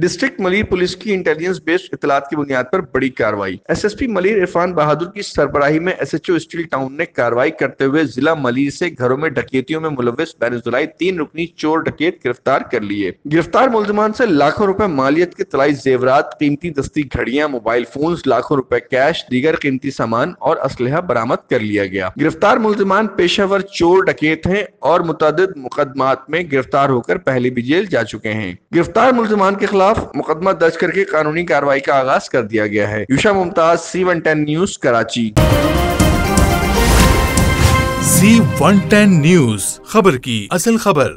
District Malir police की intelligence based इतलात की बुनियाद पर बड़ी कार्रवाई। एसएसपी मलिर इरफान बहादुर की सरबराही में एसएचओ स्टील टाउन ने कार्रवाई करते हुए जिला मलिर से घरों में डकैतियों में मुलविस बैन-ए-जुलाई 3 रुकनी चोर डकैत गिरफ्तार कर लिए। गिरफ्तार मुलजमान से लाखों रुपए मालियत के तलाई जेवरात, कीमती दस्ती घड़ियां, मोबाइल फोन, लाखों रुपए कैश, दीगर कीमती सामान और असलहा बरामद कर लिया गया। गिरफ्तार मुलजमान पेशावर चोर डकैत हैं और मुतअद्दिद मुकदमात में गिरफ्तार होकर पहले भी जेल जा चुके हैं। गिरफ्तार मुलजमान के खिलाफ मुकदमा दर्ज करके कानूनी कार्रवाई का आगाज कर दिया गया है। Yusha Mumtaz, C110 news Karachi. C110 news, खबर की असल खबर।